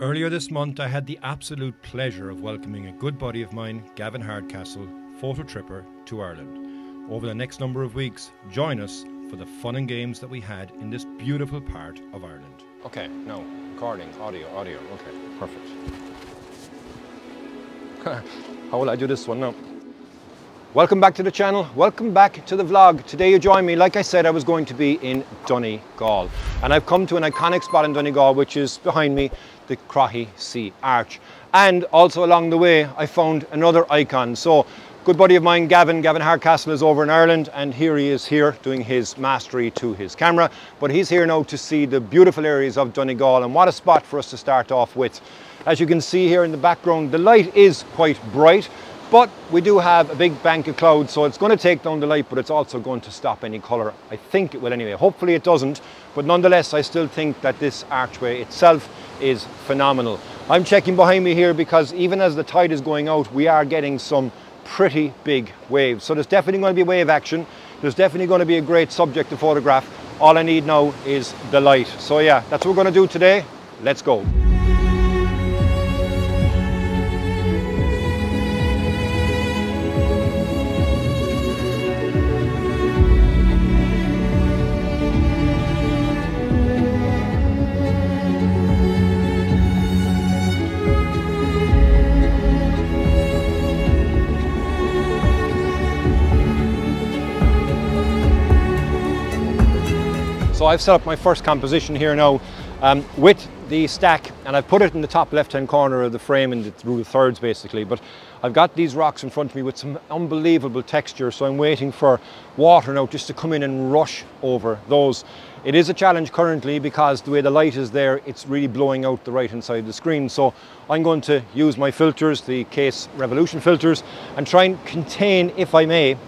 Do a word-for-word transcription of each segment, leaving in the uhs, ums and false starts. Earlier this month, I had the absolute pleasure of welcoming a good buddy of mine, Gavin Hardcastle, Fototripper, to Ireland. Over the next number of weeks, join us for the fun and games that we had in this beautiful part of Ireland. Okay, no, recording, audio, audio, okay, perfect. How will I do this one now? Welcome back to the channel, welcome back to the vlog. Today you join me, like I said, I was going to be in Donegal. And I've come to an iconic spot in Donegal, which is behind me, the Crohy Sea Arch. And also along the way, I found another icon. So, good buddy of mine, Gavin, Gavin Hardcastle, is over in Ireland, and here he is here doing his mastery to his camera. But he's here now to see the beautiful areas of Donegal, and what a spot for us to start off with. As you can see here in the background, the light is quite bright, but we do have a big bank of clouds, so it's going to take down the light, but it's also going to stop any colour. I think it will anyway. Hopefully it doesn't, but nonetheless, I still think that this archway itself is phenomenal. I'm checking behind me here because even as the tide is going out, we are getting some pretty big waves. So there's definitely going to be wave action. There's definitely going to be a great subject to photograph. All I need now is the light. So yeah, that's what we're going to do today. Let's go. So I've set up my first composition here now um, with the stack, and I've put it in the top left-hand corner of the frame and through the thirds basically, but I've got these rocks in front of me with some unbelievable texture, so I'm waiting for water now just to come in and rush over those. It is a challenge currently because the way the light is there, it's really blowing out the right-hand side of the screen, so I'm going to use my filters, the Case Revolution filters, and try and contain, if I may,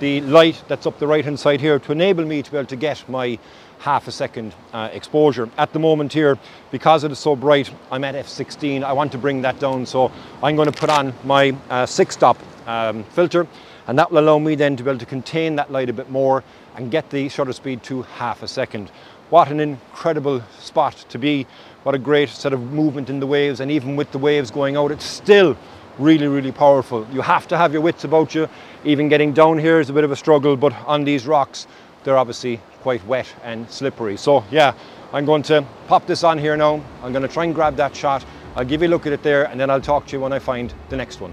the light that's up the right hand side here to enable me to be able to get my half a second uh, exposure. At the moment here, because it is so bright, I'm at F sixteen, I want to bring that down, so I'm going to put on my uh, six stop um, filter, and that will allow me then to be able to contain that light a bit more and get the shutter speed to half a second. What an incredible spot to be, what a great set of movement in the waves, and even with the waves going out, it's still really, really powerful. You have to have your wits about you. Even getting down here is a bit of a struggle, but on these rocks, they're obviously quite wet and slippery. So yeah, I'm going to pop this on here now. I'm going to try and grab that shot. I'll give you a look at it there, and then I'll talk to you when I find the next one.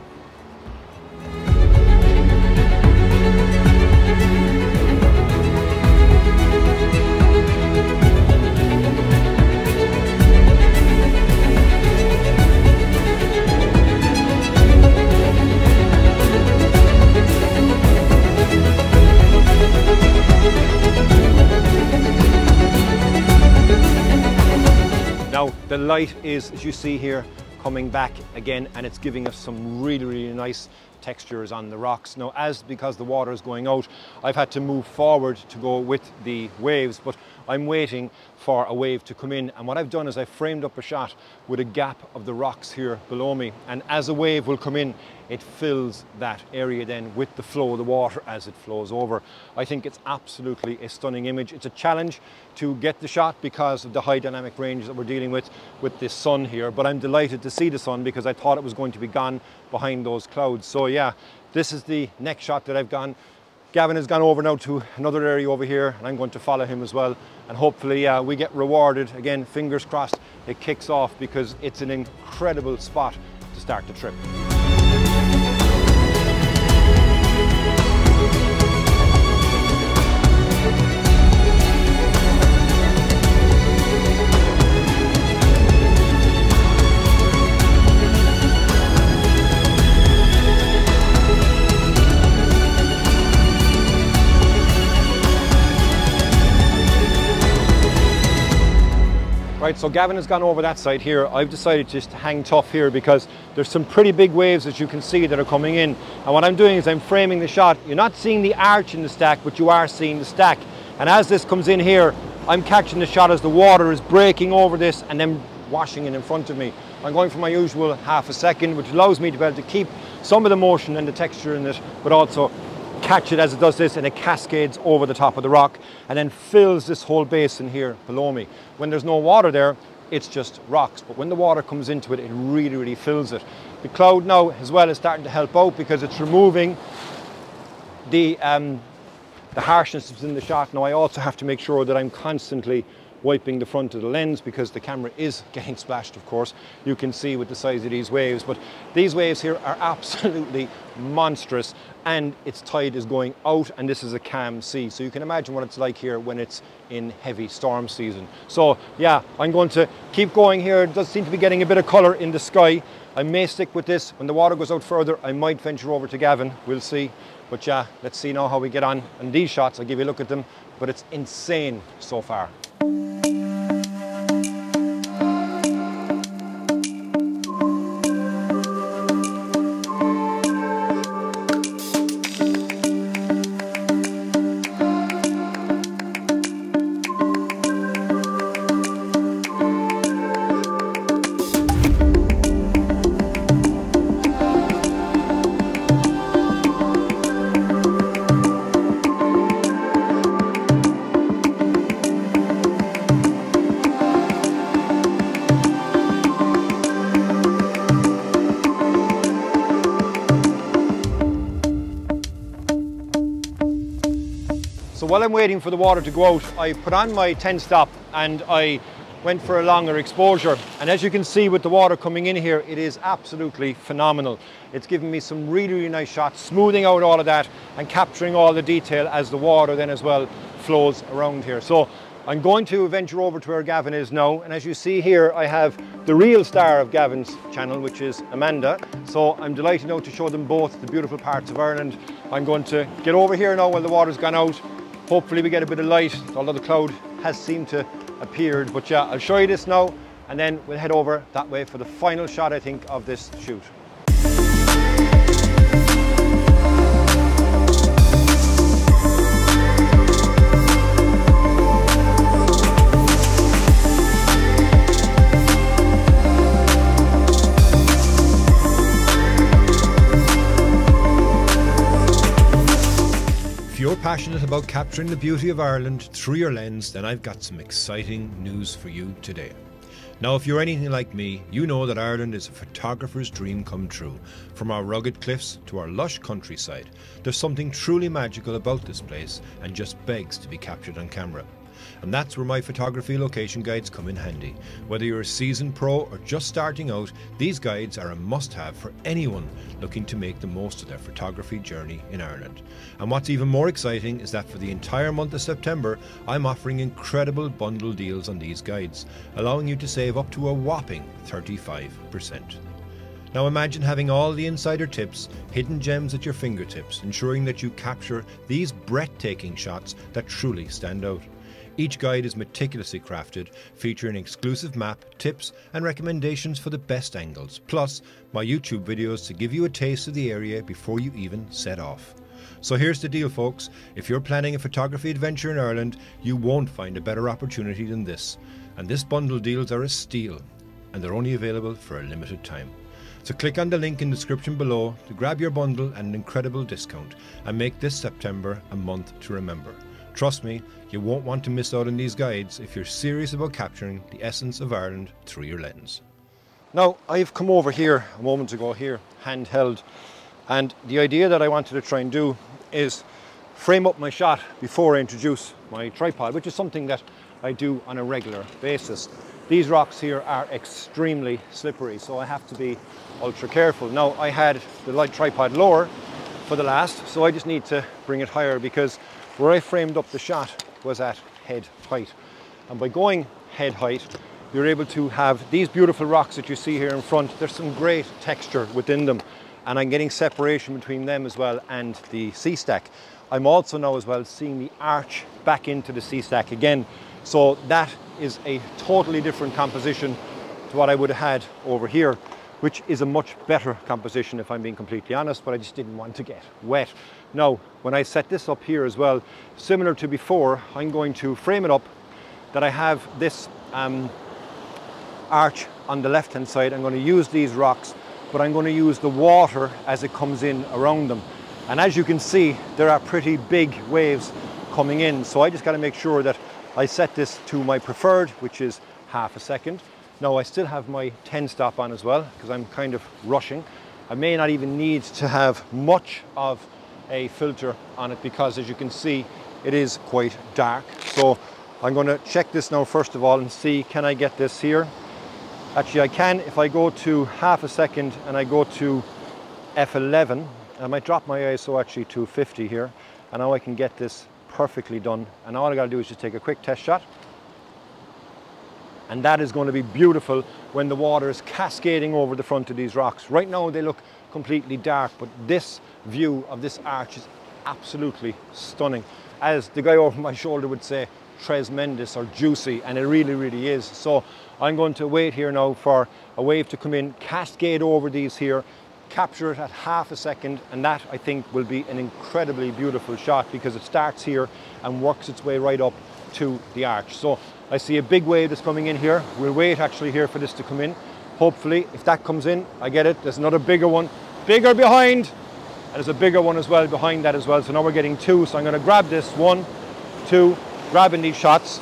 The light is, as you see here, coming back again, and it's giving us some really, really nice textures on the rocks. Now, as because the water is going out, I've had to move forward to go with the waves, but I'm waiting for a wave to come in. And what I've done is I framed up a shot with a gap of the rocks here below me. And as a wave will come in, it fills that area then with the flow of the water as it flows over. I think it's absolutely a stunning image. It's a challenge to get the shot because of the high dynamic range that we're dealing with with this sun here. But I'm delighted to see the sun because I thought it was going to be gone behind those clouds. So yeah, this is the next shot that I've gone. Gavin has gone over now to another area over here, and I'm going to follow him as well. And hopefully uh, we get rewarded. Again, fingers crossed, it kicks off because it's an incredible spot to start the trip. Right, so Gavin has gone over that side here. I've decided just to hang tough here because there's some pretty big waves, as you can see, that are coming in. And what I'm doing is I'm framing the shot. You're not seeing the arch in the stack, but you are seeing the stack. And as this comes in here, I'm catching the shot as the water is breaking over this and then washing it in front of me. I'm going for my usual half a second, which allows me to be able to keep some of the motion and the texture in it, but also catch it as it does this, and it cascades over the top of the rock and then fills this whole basin here below me. When there's no water there, it's just rocks. But when the water comes into it, it really, really fills it. The cloud now as well is starting to help out because it's removing the, um, the harshness that's in the shot. Now I also have to make sure that I'm constantly wiping the front of the lens because the camera is getting splashed, of course. You can see with the size of these waves, but these waves here are absolutely monstrous and its tide is going out, and this is a calm sea. So you can imagine what it's like here when it's in heavy storm season. So yeah, I'm going to keep going here. It does seem to be getting a bit of colour in the sky. I may stick with this. When the water goes out further, I might venture over to Gavin. We'll see. But yeah, let's see now how we get on. And these shots, I'll give you a look at them, but it's insane so far. While I'm waiting for the water to go out, I put on my ten stop and I went for a longer exposure. And as you can see with the water coming in here, it is absolutely phenomenal. It's giving me some really, really nice shots, smoothing out all of that and capturing all the detail as the water then as well flows around here. So I'm going to venture over to where Gavin is now. And as you see here, I have the real star of Gavin's channel, which is Amanda. So I'm delighted now to show them both the beautiful parts of Ireland. I'm going to get over here now while the water's gone out. Hopefully we get a bit of light, although the cloud has seemed to appear. But yeah, I'll show you this now, and then we'll head over that way for the final shot, I think, of this shoot. If you're passionate about capturing the beauty of Ireland through your lens, then I've got some exciting news for you today. Now, if you're anything like me, you know that Ireland is a photographer's dream come true. From our rugged cliffs to our lush countryside, there's something truly magical about this place and just begs to be captured on camera. And that's where my photography location guides come in handy. Whether you're a seasoned pro or just starting out, these guides are a must-have for anyone looking to make the most of their photography journey in Ireland. And what's even more exciting is that for the entire month of September, I'm offering incredible bundle deals on these guides, allowing you to save up to a whopping thirty-five percent. Now imagine having all the insider tips, hidden gems at your fingertips, ensuring that you capture these breathtaking shots that truly stand out. Each guide is meticulously crafted, featuring exclusive map, tips and recommendations for the best angles, plus my YouTube videos to give you a taste of the area before you even set off. So here's the deal, folks. If you're planning a photography adventure in Ireland, you won't find a better opportunity than this. And this bundle deals are a steal, and they're only available for a limited time. So click on the link in the description below to grab your bundle at an incredible discount and make this September a month to remember. Trust me, you won't want to miss out on these guides if you're serious about capturing the essence of Ireland through your lens. Now, I've come over here a moment ago here, handheld, and the idea that I wanted to try and do is frame up my shot before I introduce my tripod, which is something that I do on a regular basis. These rocks here are extremely slippery, so I have to be ultra careful. Now, I had the light tripod lower for the last, so I just need to bring it higher because where I framed up the shot was at head height. And by going head height, you're able to have these beautiful rocks that you see here in front. There's some great texture within them. And I'm getting separation between them as well and the sea stack. I'm also now as well seeing the arch back into the sea stack again. So that is a totally different composition to what I would have had over here, which is a much better composition if I'm being completely honest, but I just didn't want to get wet. Now, when I set this up here as well, similar to before, I'm going to frame it up that I have this um, arch on the left-hand side. I'm going to use these rocks, but I'm going to use the water as it comes in around them. And as you can see, there are pretty big waves coming in. So I just got to make sure that I set this to my preferred, which is half a second. Now I still have my ten stop on as well because I'm kind of rushing. I may not even need to have much of a filter on it because, as you can see, it is quite dark. So I'm going to check this now first of all and see, can I get this here? Actually I can. If I go to half a second and I go to F eleven, I might drop my I S O actually to fifty here, and now I can get this perfectly done. And all I gotta do is just take a quick test shot, and that is going to be beautiful when the water is cascading over the front of these rocks. Right now they look completely dark, but this view of this arch is absolutely stunning. As the guy over my shoulder would say, tremendous or juicy, and it really really is. So I'm going to wait here now for a wave to come in, cascade over these here, capture it at half a second, and that I think will be an incredibly beautiful shot because it starts here and works its way right up to the arch. So I see a big wave that's coming in here. We'll wait actually here for this to come in. Hopefully if that comes in, I get it. There's another bigger one, bigger behind, and there's a bigger one as well behind that as well. So now we're getting two. So I'm going to grab this one, two, grabbing these shots.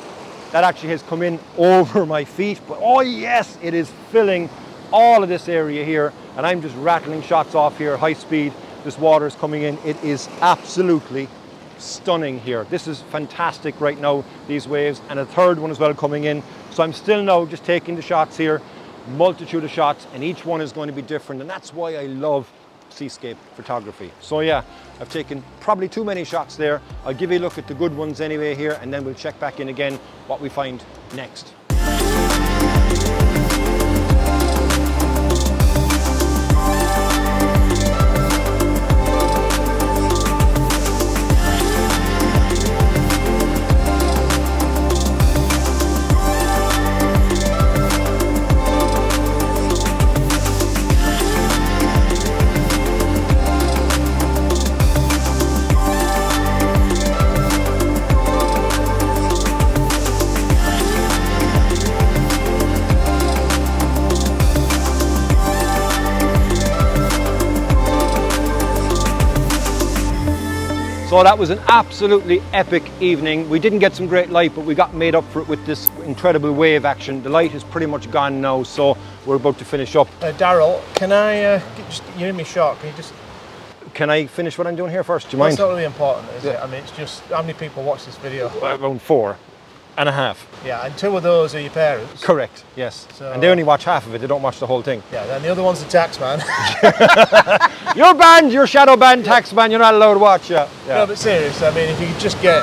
That actually has come in over my feet, but oh yes, it is filling all of this area here, and I'm just rattling shots off here, high speed. This water is coming in. It is absolutely stunning here. This is fantastic right now, these waves, and a third one as well coming in. So I'm still now just taking the shots here, multitude of shots, and each one is going to be different, and that's why I love seascape photography. So yeah, I've taken probably too many shots there. I'll give you a look at the good ones anyway here, and then we'll check back in again what we find next. So that was an absolutely epic evening. We didn't get some great light, but we got made up for it with this incredible wave action. The light is pretty much gone now, so we're about to finish up. Uh, Daryl, can I, uh, just, you're in my shot, can you just... Can I finish what I'm doing here first, do you mind? It's not really important, is yeah. it? I mean, it's just, how many people watch this video? Around four and a half. Yeah, and two of those are your parents. Correct, yes. So, and they only watch half of it, they don't watch the whole thing. Yeah, then the other one's the tax man. You're banned, you're shadow banned, yeah. Tax man, you're not allowed to watch. Yeah. yeah. No, but serious, I mean, if you could just get...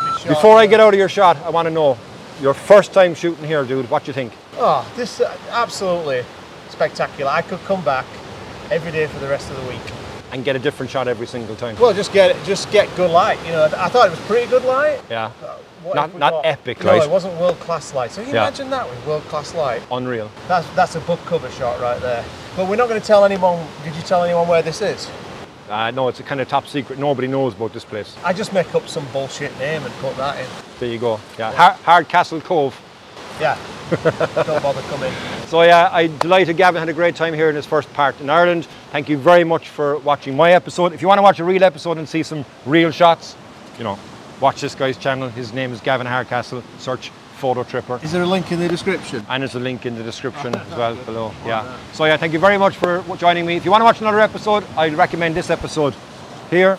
Shot, Before I get out of your shot, I want to know, your first time shooting here, dude, what do you think? Oh, this is absolutely spectacular. I could come back every day for the rest of the week. And get a different shot every single time. Well, just get just get good light. You know, I thought it was pretty good light. Yeah. Uh, not not epic light. No, it wasn't world class light. So you yeah. imagine that with world class light. Unreal. That's that's a book cover shot right there. But we're not going to tell anyone. Did you tell anyone where this is? Uh, no, it's a kind of top secret. Nobody knows about this place. I just make up some bullshit name and put that in. There you go. Yeah. yeah. Hardcastle Cove. Yeah. Don't bother coming. So yeah, I'm delighted Gavin had a great time here in his first part in Ireland. Thank you very much for watching my episode. If you want to watch a real episode and see some real shots, you know, watch this guy's channel. His name is Gavin Hardcastle. Search Fototripper. Is there a link in the description? And there's a link in the description as well below. Yeah. So yeah, thank you very much for joining me. If you want to watch another episode, I recommend this episode here.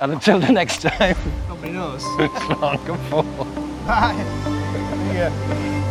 And until the next time. Nobody knows. It's long and full. Bye. Yeah.